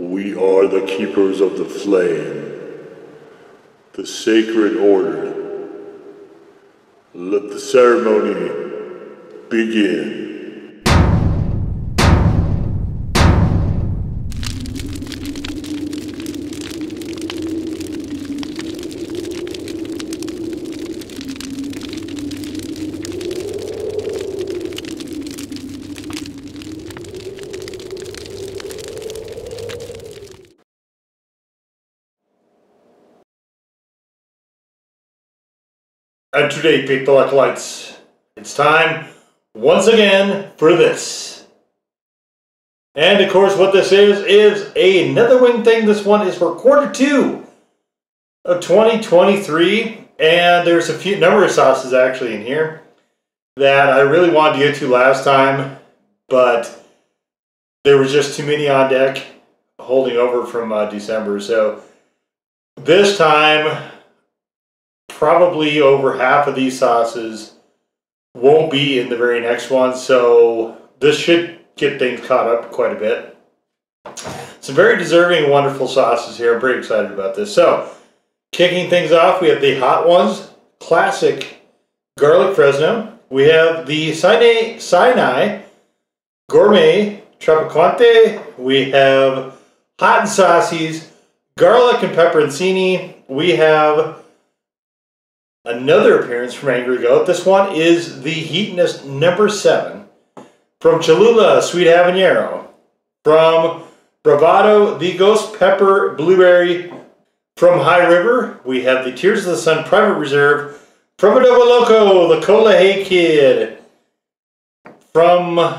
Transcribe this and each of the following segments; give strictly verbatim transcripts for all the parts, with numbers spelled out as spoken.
We are the keepers of the flame, the sacred order. Let the ceremony begin. And today, people like lights, it's time once again for this. And of course, what this is is a Netherwing thing. This one is for quarter two of twenty twenty-three, and there's a few number of sauces actually in here that I really wanted to get to last time, but there was just too many on deck, holding over from uh, December. So this time, probably over half of these sauces won't be in the very next one, so this should get things caught up quite a bit. Some very deserving, wonderful sauces here. I'm pretty excited about this. So, kicking things off, we have the Hot Ones Classic Garlic Fresno. We have the Sinai, Sinai Gourmet Tropicante. We have Hot N Saucy's Garlic and Pepperoncini. We have another appearance from Angry Goat. This one is the Heatonist number seven. From Cholula, Sweet Habanero. From Bravado, the Ghost Pepper Blueberry. From High River, we have the Tears of the Sun Private Reserve. From Adoboloco, the Kolohe Kid. From, I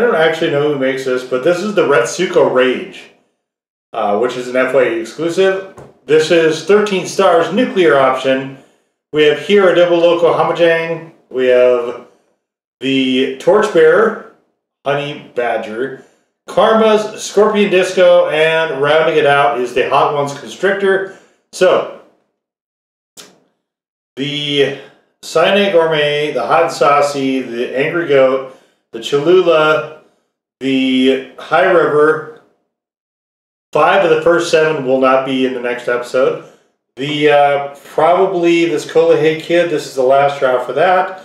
don't actually know who makes this, but this is the Retsuko Rage, uh, which is an F Y E exclusive. This is thirteen stars, Nuclear Option. We have here Adoboloco Hamajang. We have the Torchbearer, Honey Badger, Karma's Scorpion Disco, and rounding it out is the Hot Ones Constrictor. So, the Sinai Gourmet, the Hot N Saucy, the Angry Goat, the Cholula, the High River. Five of the first seven will not be in the next episode. The, uh, probably this Kolohe Kid, this is the last round for that.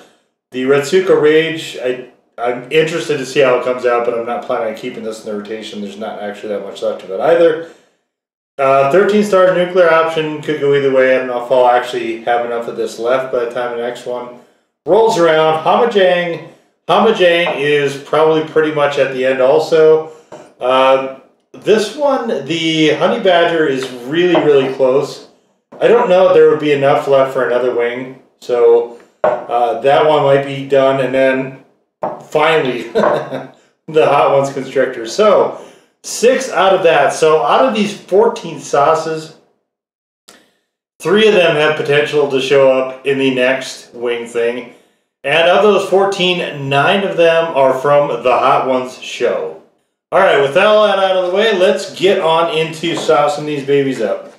The Retsuko Rage, I, I'm interested to see how it comes out, but I'm not planning on keeping this in the rotation. There's not actually that much left of it either. Uh, thirteen star Nuclear Option could go either way. I don't know if I'll actually have enough of this left by the time the next one rolls around. Hamajang, Hamajang is probably pretty much at the end also. Uh, this one, the Honey Badger, is really, really close. I don't know if there would be enough left for another wing, so uh, that one might be done, and then finally the Hot Ones Constrictor. So six out of that. So out of these fourteen sauces, three of them have potential to show up in the next wing thing, and of those fourteen, nine of them are from the Hot Ones show. All right, with that all that out of the way, let's get on into saucing these babies up.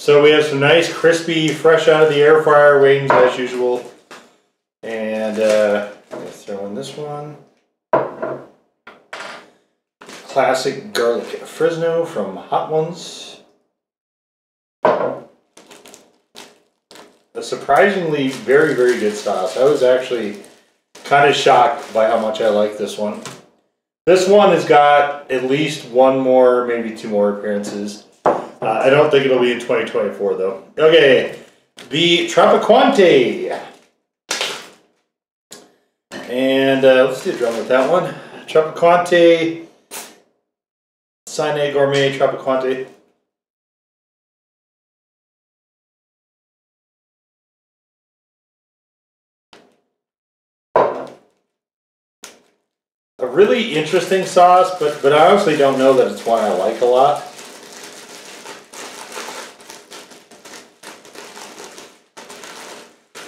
So we have some nice, crispy, fresh out of the air fryer wings as usual. And uh, I'm gonna throw in this one. Classic Garlic Fresno from Hot Ones. A surprisingly very, very good sauce. I was actually kind of shocked by how much I like this one. This one has got at least one more, maybe two more appearances. Uh, I don't think it'll be in twenty twenty-four, though. Okay, the Tropicante. And uh, let's do a drum with that one. Tropicante, Sinai Gourmet Tropicante. A really interesting sauce, but, but I honestly don't know that it's one I like a lot.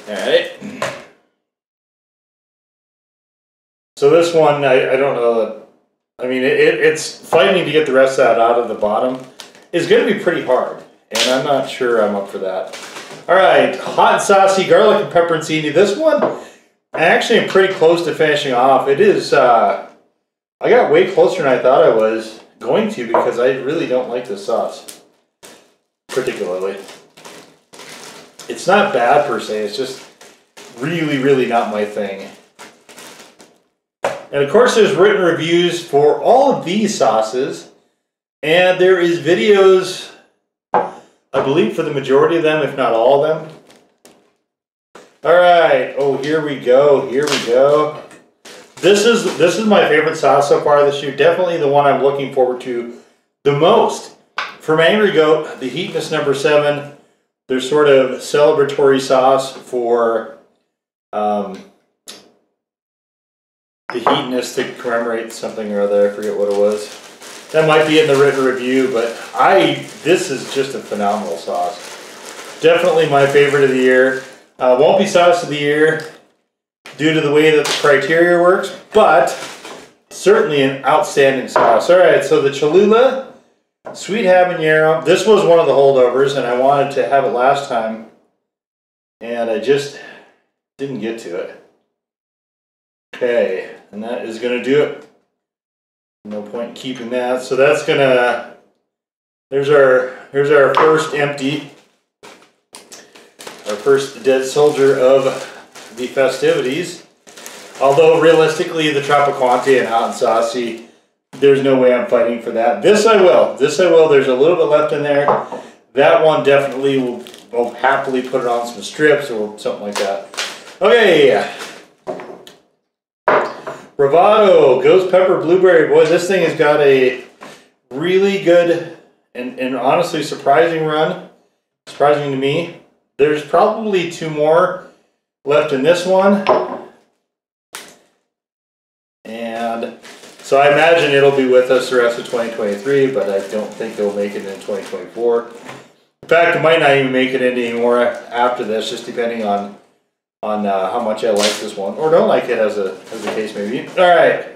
Alright. So this one, I, I don't know that, I mean, it, it's fighting to get the rest of that out of the bottom. It's going to be pretty hard, and I'm not sure I'm up for that. Alright, Hot N Saucy Garlic and Pepperoncini. This one, I actually am pretty close to finishing off. It is, uh, I got way closer than I thought I was, going to because I really don't like this sauce, particularly. It's not bad per se, it's just really, really not my thing. And of course there's written reviews for all of these sauces, and there is videos, I believe, for the majority of them, if not all of them. Alright, oh here we go, here we go. This is this is my favorite sauce so far this year. Definitely the one I'm looking forward to the most. From Angry Goat, the Heatonist number seven, their sort of celebratory sauce for um, the Heatonist to commemorate something or other. I forget what it was. That might be in the written review, but I this is just a phenomenal sauce. Definitely my favorite of the year. Uh, won't be sauce of the year due to the way that the criteria works, but certainly an outstanding sauce. All right, so the Cholula Sweet Habanero. This was one of the holdovers, and I wanted to have it last time, and I just didn't get to it. Okay, and that is going to do it. No point in keeping that. So that's going to... There's our, here's our first empty. Our first dead soldier of the festivities. Although realistically the Tropicante and Hot N Saucy, there's no way I'm fighting for that. This I will. This I will. There's a little bit left in there. That one definitely will, will happily put it on some strips or something like that. Okay. Bravado Ghost Pepper Blueberry. Boy, this thing has got a really good and, and honestly surprising run. Surprising to me. There's probably two more left in this one, and so I imagine it'll be with us the rest of twenty twenty-three, but I don't think it'll make it in twenty twenty-four. In fact, it might not even make it in anymore after this, just depending on on uh, how much I like this one or don't like it, as a as the case may be. All right,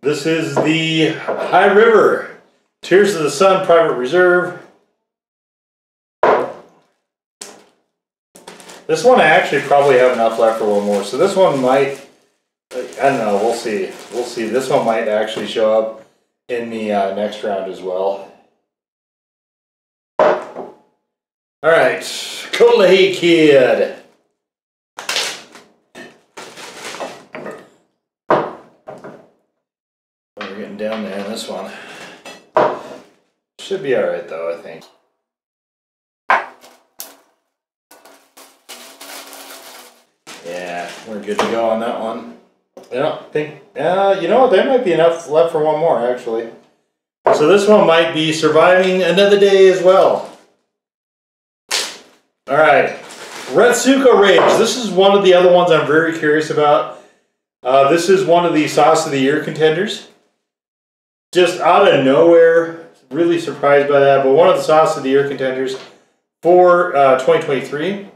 this is the High River Tears of the Sun Private Reserve. This one I actually probably have enough left for one more, so this one might, I don't know, we'll see. We'll see. This one might actually show up in the uh, next round as well. Alright, Kolohe Kid. We're getting down there in this one. Should be alright though, I think. Yeah, we're good to go on that one. I don't think, uh, you know what, there might be enough left for one more, actually. So this one might be surviving another day as well. All right, Retsuko Rage. This is one of the other ones I'm very curious about. Uh, this is one of the Sauce of the Year contenders. Just out of nowhere, really surprised by that, but one of the Sauce of the Year contenders for uh, twenty twenty-three.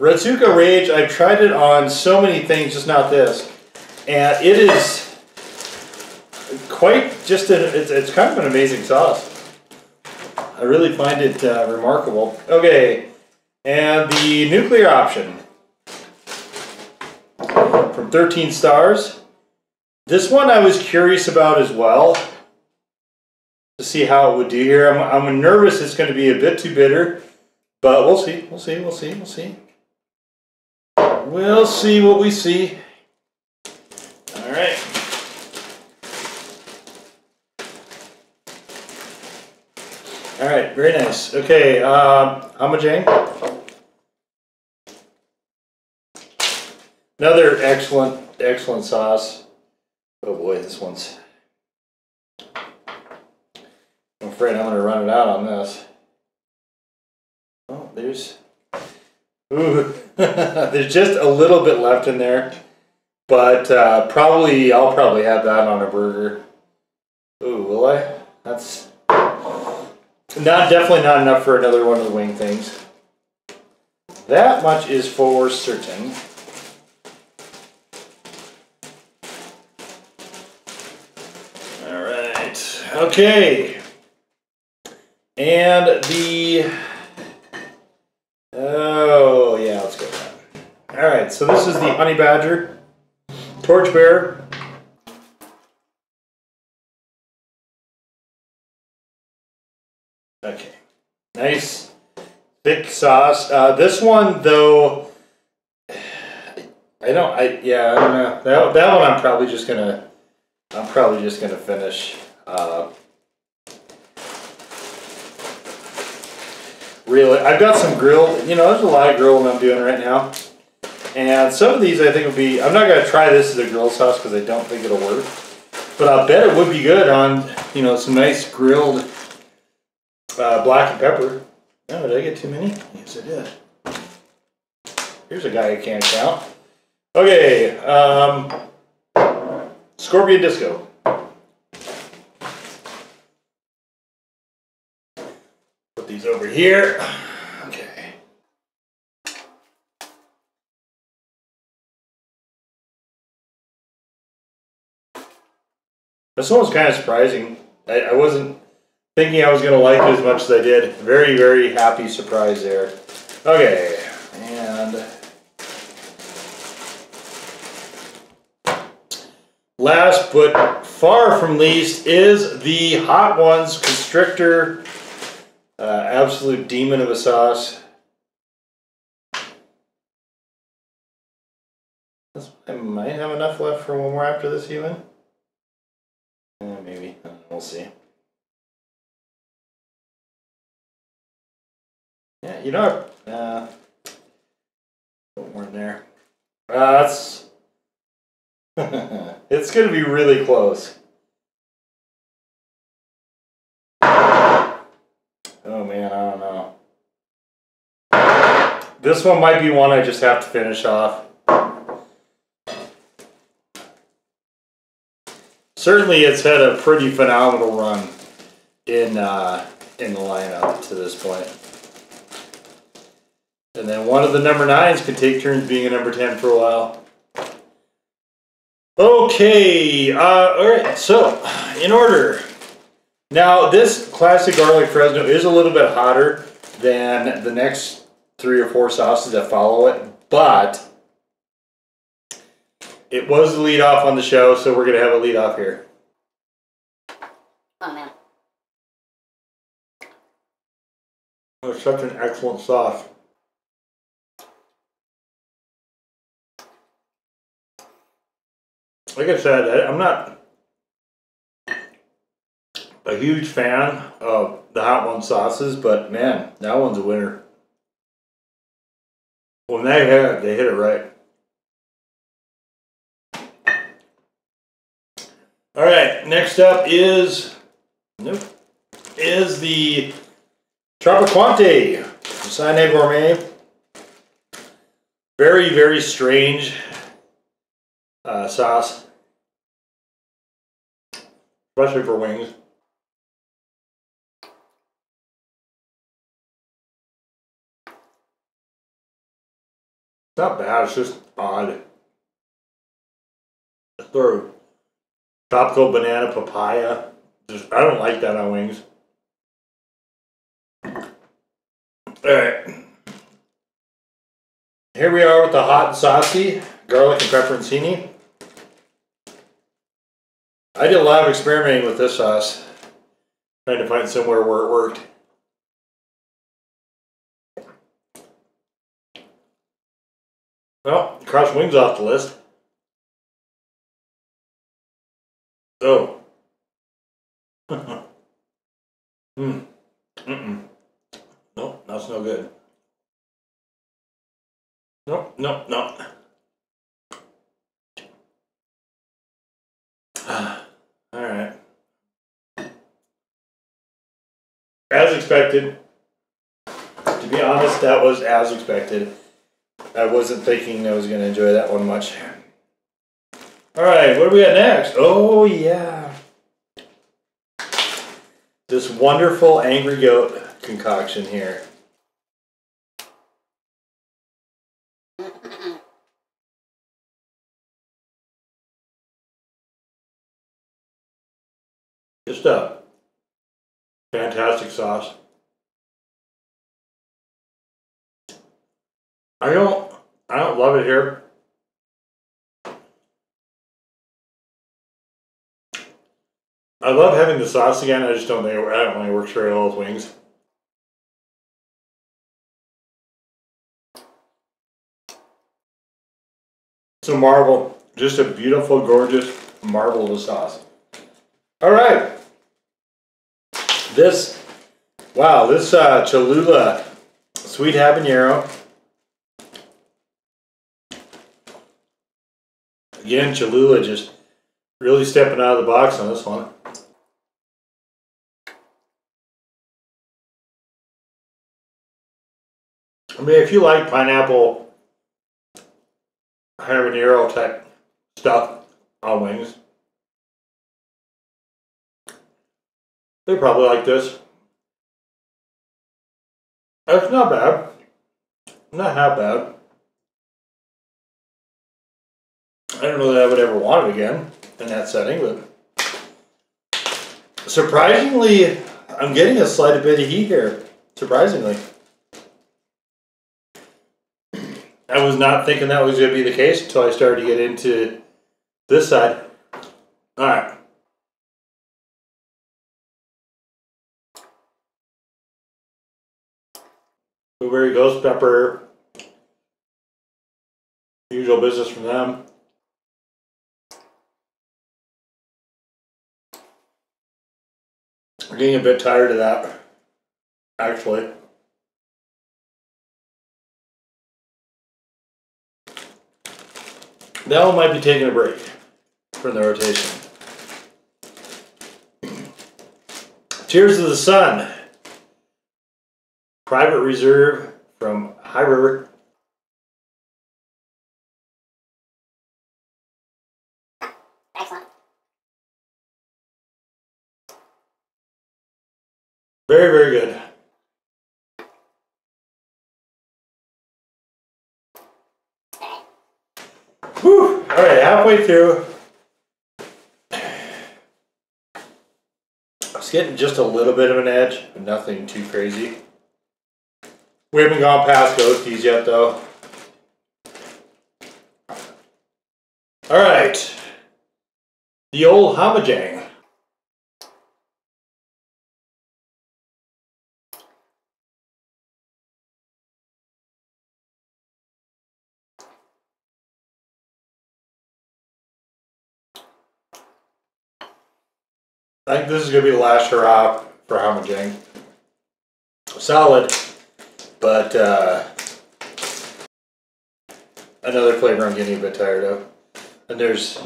Retsuko Rage, I've tried it on so many things, just not this, and it is quite just, an, it's, it's kind of an amazing sauce. I really find it uh, remarkable. Okay, and the Nuclear Option from thirteen Stars. This one I was curious about as well, to see how it would do here. I'm, I'm nervous it's going to be a bit too bitter, but we'll see, we'll see, we'll see, we'll see. We'll see what we see. All right. All right, very nice. Okay, um, Hamajang. Another excellent, excellent sauce. Oh boy, this one's... I'm afraid I'm gonna run it out on this. Oh, there's... Ooh, there's just a little bit left in there, but uh, probably I'll probably have that on a burger. Ooh, will I? That's not definitely not enough for another one of the wing things. That much is for certain. All right, okay, and the. Oh, yeah, let's go with that. All right, so this is the Honey Badger, Torchbearer. Okay. Nice. Thick sauce. Uh, this one, though, I don't, I, yeah, I don't know. That, that one I'm probably just gonna, I'm probably just gonna finish. Uh, really, I've got some grilled, you know, there's a lot of grilling I'm doing right now. And some of these I think would be, I'm not gonna try this as a grilled sauce because I don't think it'll work. But I'll bet it would be good on, you know, some nice grilled uh, black pepper. Oh, did I get too many? Yes, I did. Here's a guy who can't count. Okay, um, Scorpion Disco. Put these over here. Okay. This one was kind of surprising. I, I wasn't thinking I was going to like it as much as I did. Very, very happy surprise there. Okay, and last but far from least is the Hot Ones Constrictor. Uh, absolute demon of a sauce. I might have enough left for one more after this even. Uh, maybe. We'll see. Yeah, you know, uh, put more in there. Uh, that's... It's going to be really close. Oh man, I don't know. This one might be one I just have to finish off. Certainly it's had a pretty phenomenal run in, uh, in the lineup to this point. And then one of the number nines could take turns being a number ten for a while. Okay, uh, all right, so in order. Now, this classic garlic Fresno is a little bit hotter than the next three or four sauces that follow it, but it was the lead off on the show, so we're going to have a lead off here. Oh, man. Oh, it's such an excellent sauce. Like I said, I'm not a huge fan of the Hot One sauces, but man, that one's a winner. When they hit it, they hit it right. All right, next up is nope is the Tropicante from Sinai Gourmet. Very, very strange uh, sauce. Especially for wings. It's not bad, it's just odd. I throw tropical banana papaya. Just, I don't like that on wings. Alright. Here we are with the Hot N Saucy, garlic and pepperoncini. I did a lot of experimenting with this sauce, trying to find somewhere where it worked. Well, cross wings off the list. Oh. Mm. Mm. Mm. Nope, that's no good. Nope, nope, nope. Alright. As expected. To be honest, that was as expected. I wasn't thinking I was going to enjoy that one much. Alright, what do we got next? Oh yeah. This wonderful Angry Goat concoction here. Good stuff. Fantastic sauce. I don't, I don't love it here. I love having the sauce again. I just don't think it, I don't think it works very well with wings. It's a marvel. Just a beautiful, gorgeous, marvelous sauce. All right. This, wow, this uh, Cholula Sweet Habanero. Again, Cholula just really stepping out of the box on this one. I mean, if you like pineapple habanero type stuff on wings, they probably like this. That's not bad. Not half bad. I don't know that I would ever want it again in that setting, but surprisingly, I'm getting a slight bit of heat here. Surprisingly. I was not thinking that was going to be the case until I started to get into this side. All right. Blueberry ghost pepper. Usual business from them. I'm getting a bit tired of that, actually. That one might be taking a break from the rotation. Tears of the Sun Private Reserve from High River. Excellent. Very, very good. Whew. All right, halfway through. I was getting just a little bit of an edge, but nothing too crazy. We haven't gone past ghosties yet, though. All right. The old Hamajang. I think this is going to be the last hurrah for Hamajang. Solid, but uh, another flavor I'm getting a bit tired of. And there's,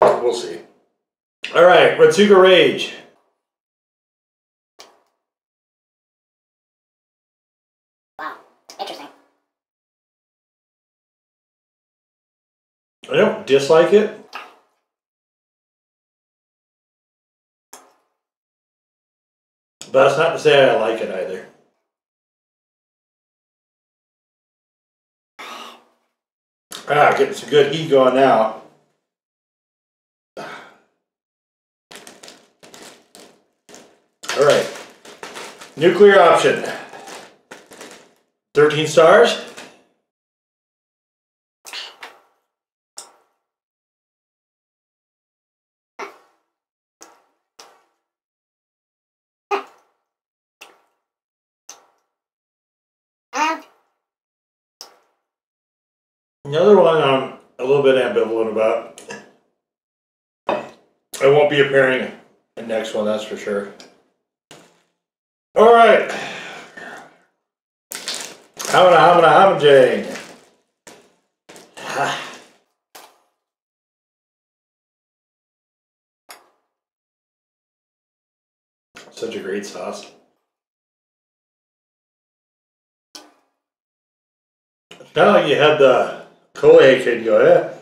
we'll see. All right, Retsuko Rage. Wow, interesting. I don't dislike it. But that's not to say I like it either. Ah, getting some good heat going now. Alright. Nuclear Option. thirteen Stars. Another one I'm a little bit ambivalent about. I won't be appearing the next one, that's for sure. All right. Hamana, Hamana, Hamajang. Ah. Such a great sauce. It's kind of like you had the Kolohe Kid go, yeah,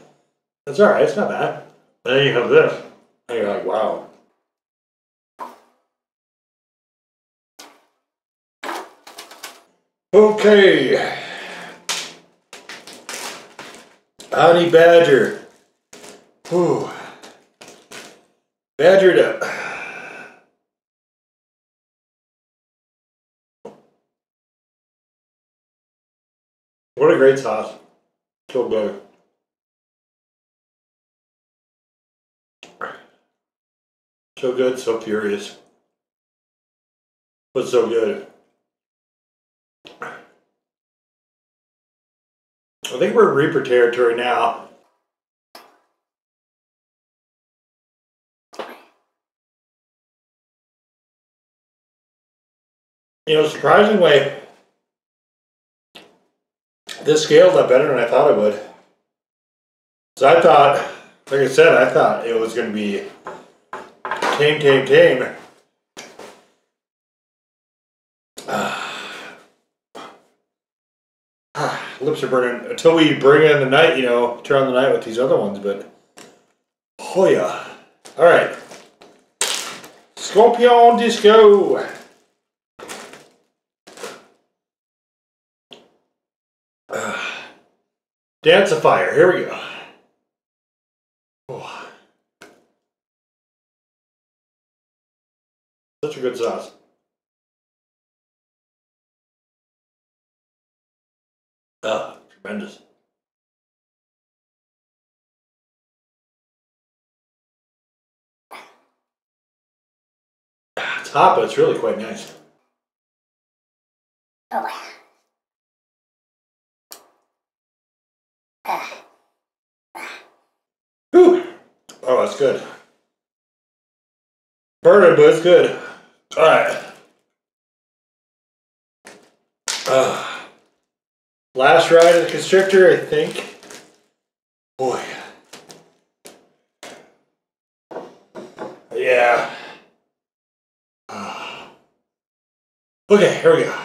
that's all right, it's not bad. And then you have this, and you're like, wow. Okay. Honey Badger. Whew. Badgered up. What a great sauce. So good. So good, so furious. But so good. So I think we're in Reaper territory now. You know, surprisingly, this scaled up better than I thought it would. So I thought, like I said, I thought it was going to be tame, tame, tame. Lips are burning until we bring in the night, you know, turn on the night with these other ones, but oh yeah. Alright. Scorpion Disco. Uh, Dance of Fire, here we go. Oh. Such a good sauce. Oh, tremendous. It's hot, but it's really quite nice. Oh. Whew. Oh, that's good. Burning, but it's good. All right. Uh. Last ride of the Constrictor, I think. Boy. Yeah. Uh, okay, here we go.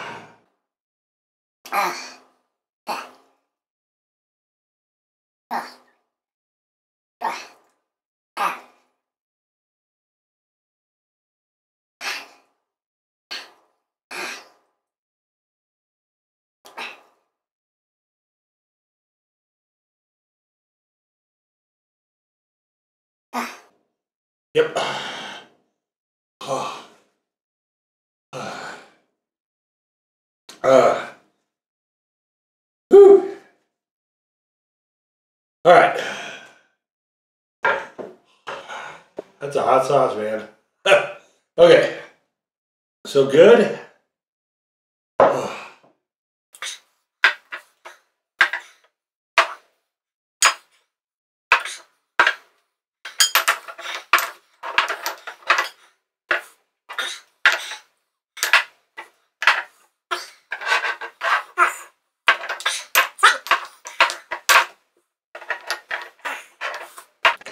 Yep. Oh. Uh. Uh. Whew. All right. That's a hot sauce, man. Okay. So good.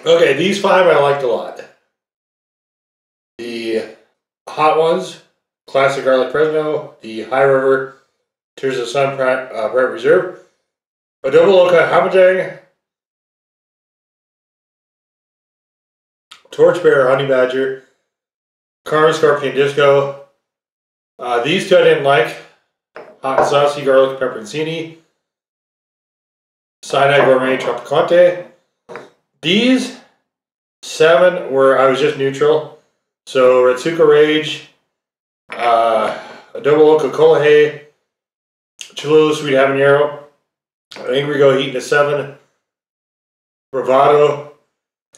Okay, these five I liked a lot. The Hot Ones, Classic Garlic Fresno, the High River, Tears of the Sun Private uh, Reserve, Adoboloco, Hamajang, Torchbearer, Honey Badger, Karma's Scorpion Disco. Uh, these two I didn't like. Hot N Saucy, Garlic Pepperoncini, Sinai Gourmet Tropicante. These seven were, I was just neutral. So Retsuko Rage, uh, Adoboloco Kolohe, Cholula Sweet Habanero, Angry Goat Heatonist seven, Bravado,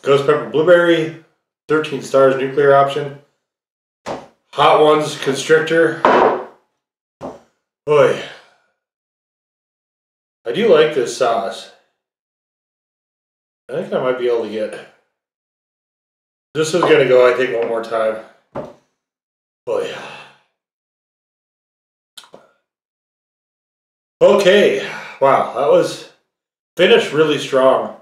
Ghost Pepper Blueberry, thirteen Stars Nuclear Option, Hot Ones Constrictor. Boy, I do like this sauce. I think I might be able to get. This is gonna go, I think, one more time. Oh yeah. Okay. Wow, that was finished really strong.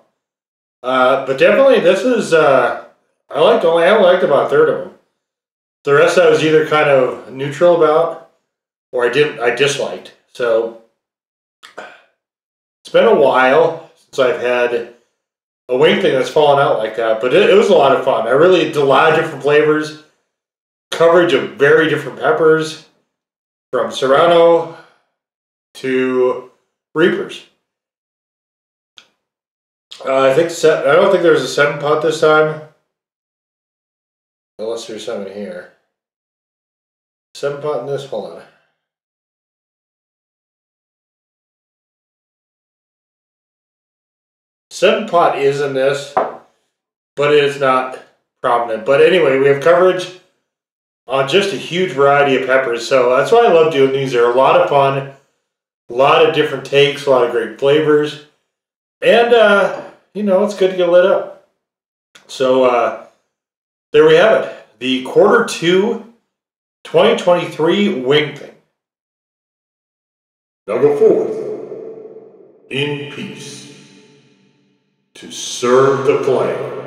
Uh, but definitely, this is. Uh, I liked only. I liked about a third of them. The rest I was either kind of neutral about, or I didn't. I disliked. So it's been a while since I've had a wing thing that's fallen out like that, but it, it was a lot of fun. I really did a lot of different flavors, coverage of very different peppers, from Serrano to Reapers. Uh, I think set, I don't think there's a seven pot this time, unless there's seven here. Seven pot in this. Hold on. Seven pot is in this, but it is not prominent. But anyway, we have coverage on just a huge variety of peppers. So that's why I love doing these. They're a lot of fun, a lot of different takes, a lot of great flavors. And, uh, you know, it's good to get lit up. So, uh, there we have it. The quarter two twenty twenty-three wing thing. Now go forth in peace to serve the flame.